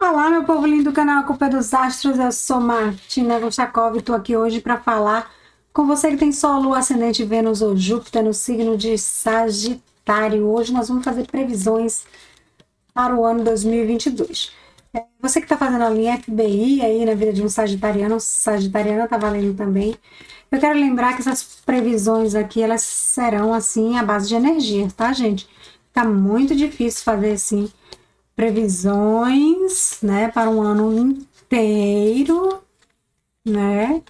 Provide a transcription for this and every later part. Olá, meu povo lindo do canal A Culpa dos Astros, eu sou Martina Glushakov e estou aqui hoje para falar com você que tem Sol, Lua, Ascendente, Vênus ou Júpiter no signo de Sagitário. Hoje nós vamos fazer previsões para o ano 2022. Você que está fazendo a linha FBI aí na vida de um sagitariano, sagitariana está valendo também. Eu quero lembrar que essas previsões aqui, elas serão assim, à base de energia, tá, gente? Tá muito difícil fazer assim previsões, né, para um ano inteiro, né,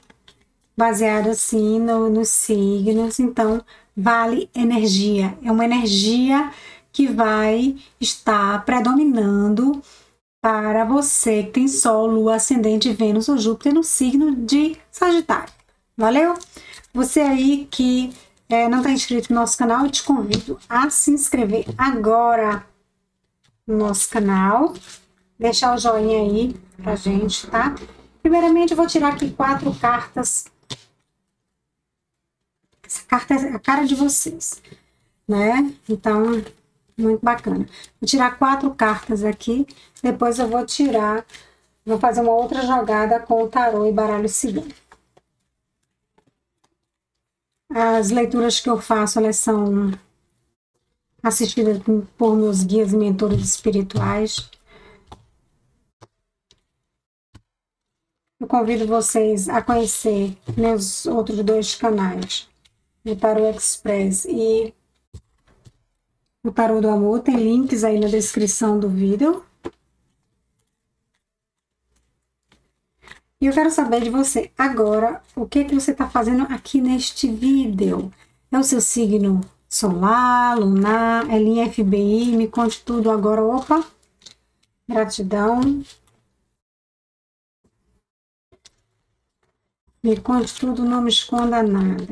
baseado assim nos signos. Então vale energia, é uma energia que vai estar predominando para você que tem Sol, Lua, Ascendente, Vênus ou Júpiter no signo de Sagitário. Valeu? Você aí que não está inscrito no nosso canal, eu te convido a se inscrever agora no nosso canal, deixar o joinha aí pra gente, tá? Primeiramente eu vou tirar aqui 4 cartas. Essa carta é a cara de vocês, né? Então, muito bacana. Vou tirar 4 cartas aqui, depois eu vou fazer uma outra jogada com o tarô e baralho cigano. As leituras que eu faço, elas são assistida por meus guias e mentores espirituais. Eu convido vocês a conhecer meus outros 2 canais, o Tarot Express e o Tarot do Amor. Tem links aí na descrição do vídeo. E eu quero saber de você agora o que você está fazendo aqui neste vídeo. É o seu signo solar, lunar, é linha FBI, me conte tudo agora. Opa, gratidão. Me conte tudo, não me esconda nada.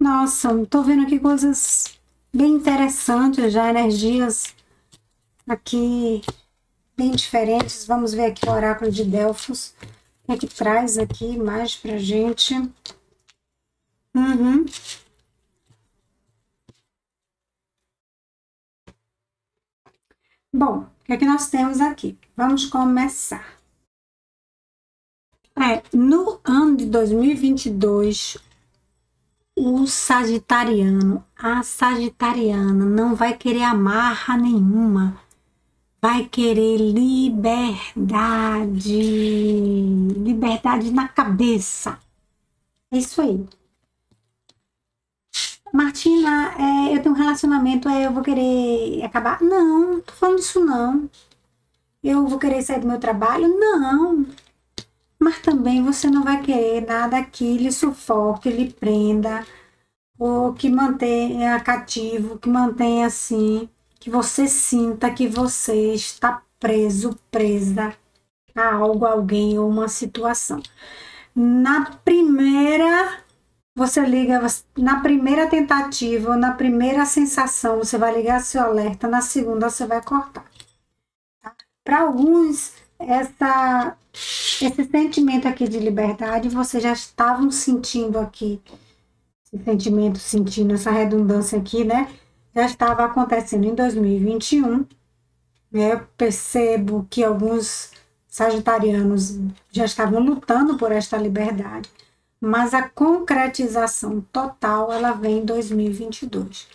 Nossa, tô vendo aqui coisas bem interessantes já, energias aqui bem diferentes. Vamos ver aqui o Oráculo de Delfos. O que traz aqui mais pra gente? Bom, o que é que nós temos aqui? Vamos começar. No ano de 2022, o sagitariano, a sagitariana não vai querer amarra nenhuma. Vai querer liberdade, liberdade na cabeça. É isso aí. Martina, eu tenho um relacionamento, eu vou querer acabar? Não, não tô falando isso não. Eu vou querer sair do meu trabalho? Não. Mas também você não vai querer nada que lhe sufoque, lhe prenda, ou que mantenha cativo, que mantenha assim, que você sinta que você está preso, presa a algo, alguém ou uma situação. Na primeira tentativa, na primeira sensação, você vai ligar seu alerta, na segunda você vai cortar. Tá? Para alguns, esse sentimento aqui de liberdade, vocês já estavam sentindo aqui, esse sentimento, sentindo essa redundância aqui, né? Já estava acontecendo em 2021, né? Eu percebo que alguns sagitarianos já estavam lutando por esta liberdade, mas a concretização total, ela vem em 2022.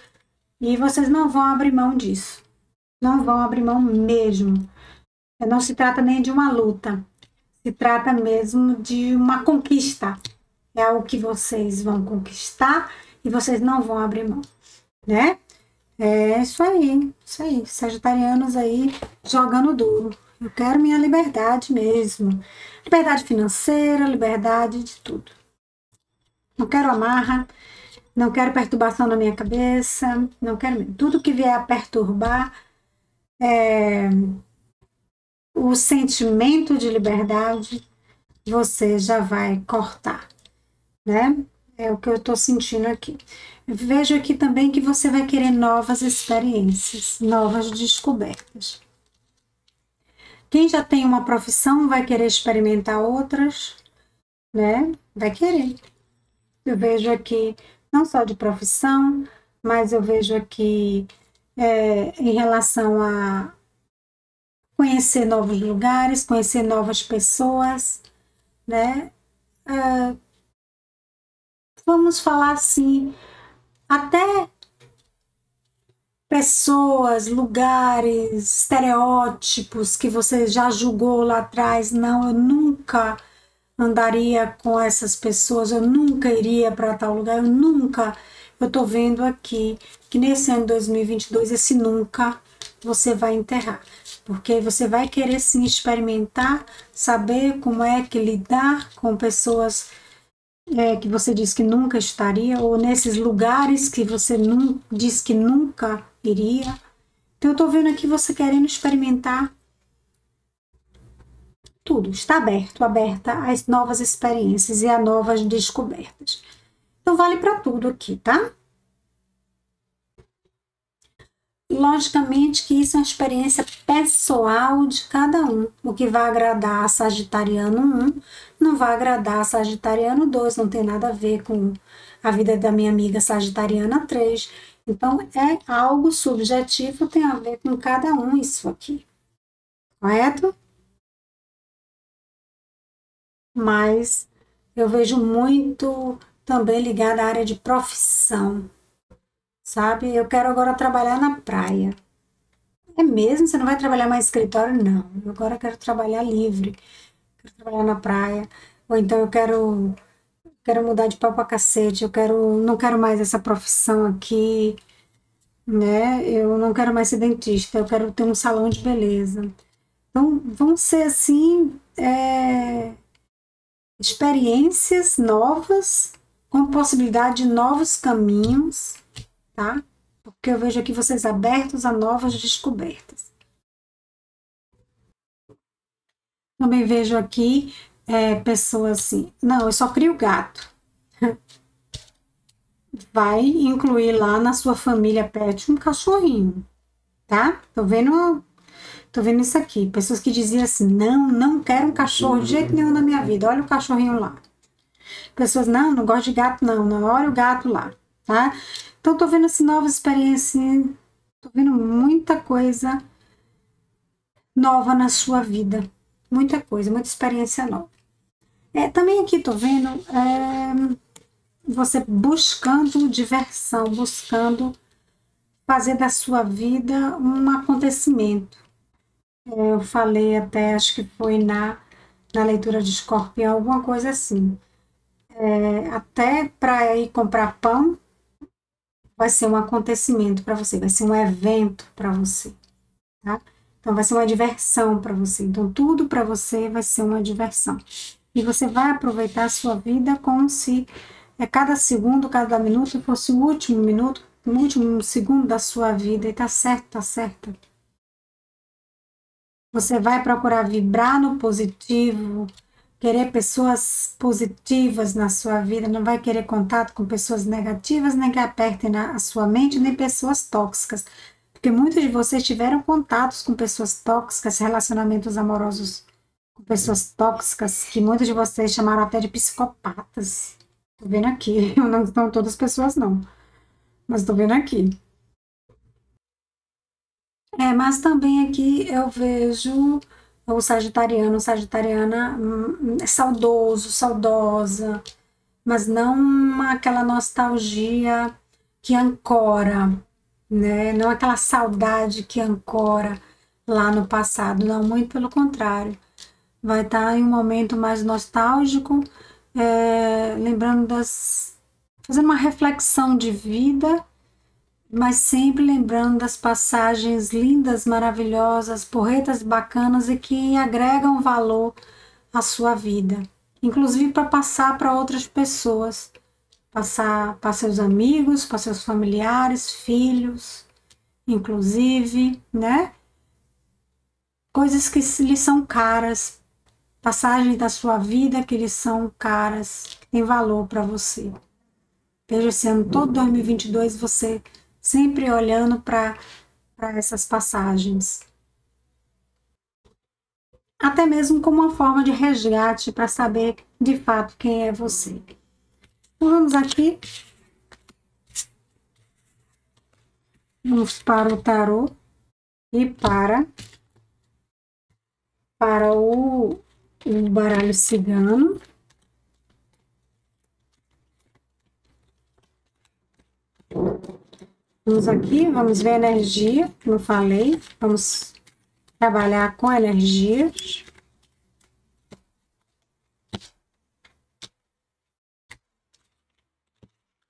E vocês não vão abrir mão disso, não vão abrir mão mesmo. Não se trata nem de uma luta, se trata mesmo de uma conquista. É algo que vocês vão conquistar e vocês não vão abrir mão, né? É isso aí, sagitarianos aí jogando duro. Eu quero minha liberdade mesmo. Liberdade financeira, liberdade de tudo. Não quero amarra, não quero perturbação na minha cabeça, não quero mesmo. Tudo que vier a perturbar o sentimento de liberdade, você já vai cortar, né? É o que eu estou sentindo aqui. Vejo aqui também que você vai querer novas experiências, novas descobertas. Quem já tem uma profissão vai querer experimentar outras, né? Vai querer. Eu vejo aqui não só de profissão, mas eu vejo aqui em relação a conhecer novos lugares, conhecer novas pessoas, né? Vamos falar assim, até pessoas, lugares, estereótipos que você já julgou lá atrás. Não, eu nunca andaria com essas pessoas, eu nunca iria para tal lugar, eu nunca. Eu tô vendo aqui que nesse ano 2022, esse nunca você vai enterrar, porque você vai querer sim experimentar, saber como é que lidar com pessoas que você diz que nunca estaria, ou nesses lugares que você diz que nunca iria. Então eu tô vendo aqui você querendo experimentar tudo, está aberto, aberta às novas experiências e a novas descobertas. Então vale para tudo aqui, tá? Logicamente que isso é uma experiência pessoal de cada um. O que vai agradar a Sagitariano 1 não vai agradar a Sagitariano 2, não tem nada a ver com a vida da minha amiga Sagitariana 3. Então é algo subjetivo, tem a ver com cada um isso aqui, correto? Mas eu vejo muito também ligado à área de profissão. Sabe, eu quero agora trabalhar na praia. É mesmo? Você não vai trabalhar mais escritório? Não. Eu agora quero trabalhar livre. Quero trabalhar na praia. Ou então eu quero mudar de pau pra cacete. Não quero mais essa profissão aqui, né? Eu não quero mais ser dentista. Eu quero ter um salão de beleza. Então, vão ser assim, experiências novas, com possibilidade de novos caminhos, tá? Porque eu vejo aqui vocês abertos a novas descobertas. Também vejo aqui pessoas assim, não, eu só crio gato. Vai incluir lá na sua família pet um cachorrinho, tá? Tô vendo isso aqui, pessoas que diziam assim, não, não quero um cachorro de jeito nenhum na minha vida, olha o cachorrinho lá. Pessoas, não, não gosto de gato não, não, olha o gato lá, tá? Então, tô vendo essa nova experiência, tô vendo muita coisa nova na sua vida. Muita coisa, muita experiência nova. Também aqui tô vendo você buscando diversão, buscando fazer da sua vida um acontecimento. Eu falei até, acho que foi na leitura de Escorpião, alguma coisa assim. Até para ir comprar pão, vai ser um acontecimento para você, vai ser um evento para você, tá? Então vai ser uma diversão para você. Então tudo para você vai ser uma diversão. E você vai aproveitar a sua vida como se cada segundo, cada minuto fosse o último minuto, o último segundo da sua vida. E tá certo, tá certo. Você vai procurar vibrar no positivo, querer pessoas positivas na sua vida, não vai querer contato com pessoas negativas, nem que apertem a sua mente, nem pessoas tóxicas. Porque muitos de vocês tiveram contatos com pessoas tóxicas, relacionamentos amorosos com pessoas tóxicas, que muitos de vocês chamaram até de psicopatas. Tô vendo aqui, não são todas as pessoas não, mas tô vendo aqui. Mas também aqui eu vejo o sagitariano, sagitariana saudoso, saudosa, mas não aquela nostalgia que ancora, né? Não aquela saudade que ancora lá no passado, não, muito pelo contrário. Vai estar em um momento mais nostálgico, lembrando fazendo uma reflexão de vida, mas sempre lembrando das passagens lindas, maravilhosas, porretas bacanas e que agregam valor à sua vida. Inclusive para passar para outras pessoas, passar para seus amigos, para seus familiares, filhos, inclusive, né? Coisas que lhe são caras, passagens da sua vida que lhe são caras, que tem valor para você. Veja esse ano todo 2022 você sempre olhando para essas passagens. Até mesmo como uma forma de resgate para saber de fato quem é você. Então vamos aqui. Vamos para o tarô e para o baralho cigano. Vamos aqui, vamos ver a energia, como eu falei, vamos trabalhar com energias.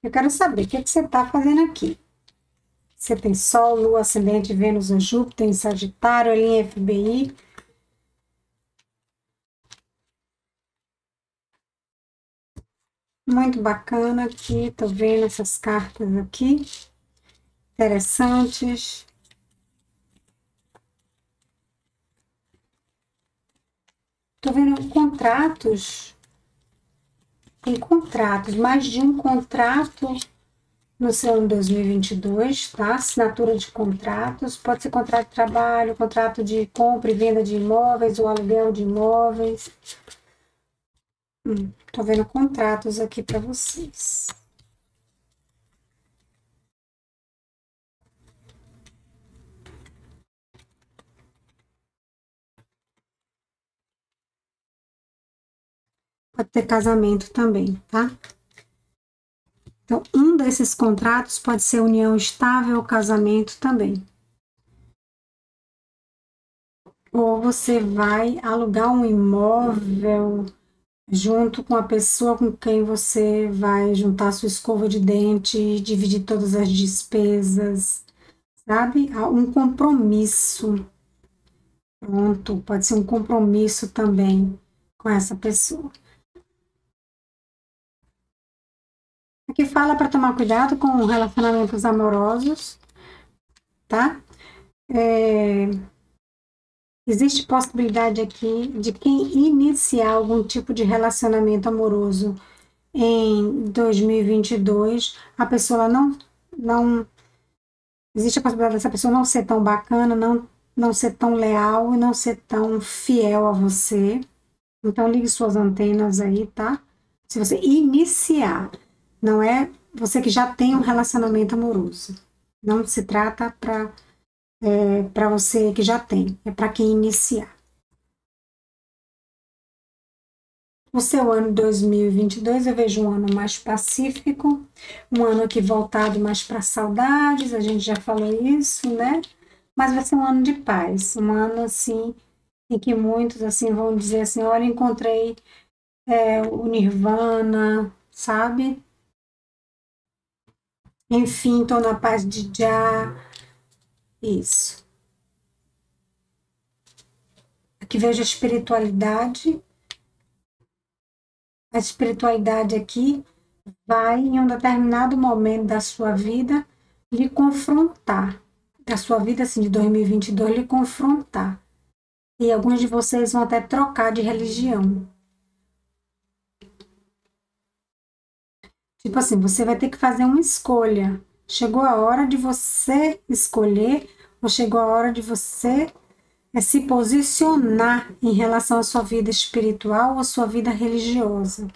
Eu quero saber o que você está fazendo aqui. Você tem Sol, Lua, Ascendente, Vênus ou Júpiter em Sagitário, a linha FBI. Muito bacana aqui, tô vendo essas cartas aqui, interessantes. Tô vendo contratos, tem contratos, mais de um contrato no seu ano 2022, tá? Assinatura de contratos, pode ser contrato de trabalho, contrato de compra e venda de imóveis ou aluguel de imóveis. Tô vendo contratos aqui para vocês. Pode ter casamento também, tá? Então, um desses contratos pode ser união estável ou casamento também. Ou você vai alugar um imóvel junto com a pessoa com quem você vai juntar sua escova de dente, dividir todas as despesas, sabe? Um compromisso. Pronto, pode ser um compromisso também com essa pessoa. Aqui fala para tomar cuidado com relacionamentos amorosos, tá? Existe possibilidade aqui de quem iniciar algum tipo de relacionamento amoroso em 2022, a pessoa não existe a possibilidade dessa pessoa não ser tão bacana, não ser tão leal e não ser tão fiel a você. Então ligue suas antenas aí, tá? Se você iniciar, não é você que já tem um relacionamento amoroso. Não se trata para você que já tem, é para quem iniciar. O seu ano 2022 eu vejo um ano mais pacífico, um ano aqui voltado mais para saudades, a gente já falou isso, né? Mas vai ser um ano de paz, um ano assim em que muitos assim vão dizer assim, olha, encontrei o Nirvana, sabe? Enfim, estou na paz de já. Isso. Aqui vejo a espiritualidade. A espiritualidade aqui vai, em um determinado momento da sua vida, lhe confrontar. Da sua vida, assim, de 2022, lhe confrontar. E alguns de vocês vão até trocar de religião. Tipo assim, você vai ter que fazer uma escolha. Chegou a hora de você escolher, ou chegou a hora de você se posicionar em relação à sua vida espiritual ou à sua vida religiosa,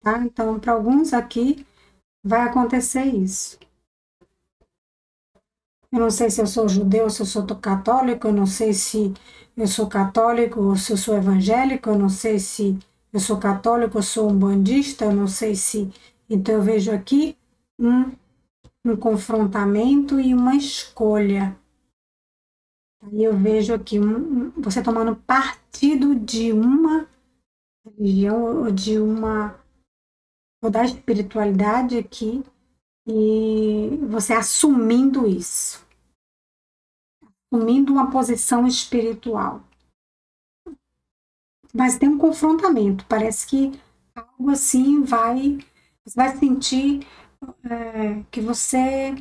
tá? Então, para alguns aqui, vai acontecer isso. Eu não sei se eu sou judeu, se eu sou católico, eu não sei se eu sou católico ou se eu sou evangélico, eu não sei se eu sou católico ou sou umbandista, eu não sei se... Então, eu vejo aqui um confrontamento e uma escolha. E eu vejo aqui você tomando partido de uma religião ou de uma ou da espiritualidade aqui e você assumindo isso, assumindo uma posição espiritual. Mas tem um confrontamento, parece que algo assim vai... Você vai sentir que você...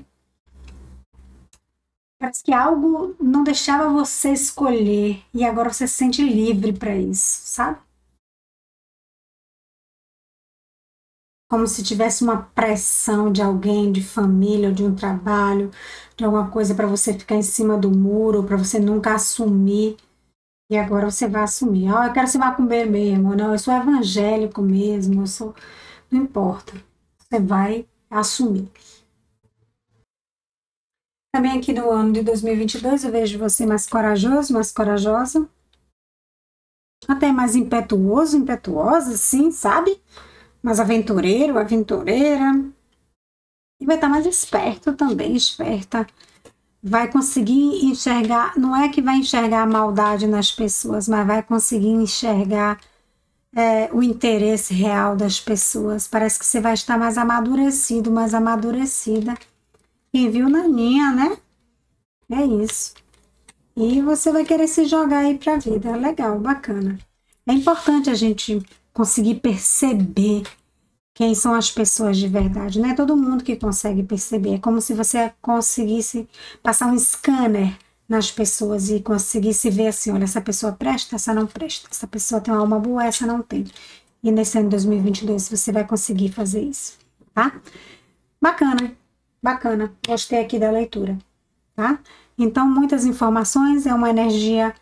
Parece que algo não deixava você escolher e agora você se sente livre para isso, sabe? Como se tivesse uma pressão de alguém, de família, ou de um trabalho, de alguma coisa para você ficar em cima do muro, para você nunca assumir. E agora você vai assumir. Oh, eu quero se vá comer mesmo, não, eu sou evangélico mesmo, eu sou... Não importa, você vai assumir. Também aqui no ano de 2022 eu vejo você mais corajoso, mais corajosa. Até mais impetuoso, impetuosa, sim, sabe? Mais aventureiro, aventureira. E vai estar mais esperto também, esperta. Vai conseguir enxergar, não é que vai enxergar a maldade nas pessoas, mas vai conseguir enxergar o interesse real das pessoas. Parece que você vai estar mais amadurecido, mais amadurecida. Quem viu naninha, né? É isso. E você vai querer se jogar aí pra vida. Legal, bacana. É importante a gente conseguir perceber quem são as pessoas de verdade. Não é todo mundo que consegue perceber. É como se você conseguisse passar um scanner nas pessoas e conseguisse ver assim, olha, essa pessoa presta, essa não presta. Essa pessoa tem uma alma boa, essa não tem. E nesse ano de 2022 você vai conseguir fazer isso, tá? Bacana, bacana. Gostei aqui da leitura, tá? Então, muitas informações, é uma energia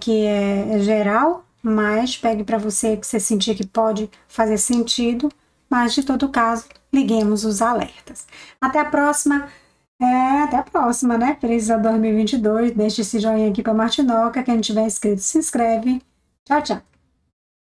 que é geral, mas pegue para você que você sentir que pode fazer sentido, mas de todo caso, liguemos os alertas. Até a próxima, né? Feliz 2022, deixe esse joinha aqui para Martinoca, quem não tiver inscrito se inscreve. Tchau, tchau.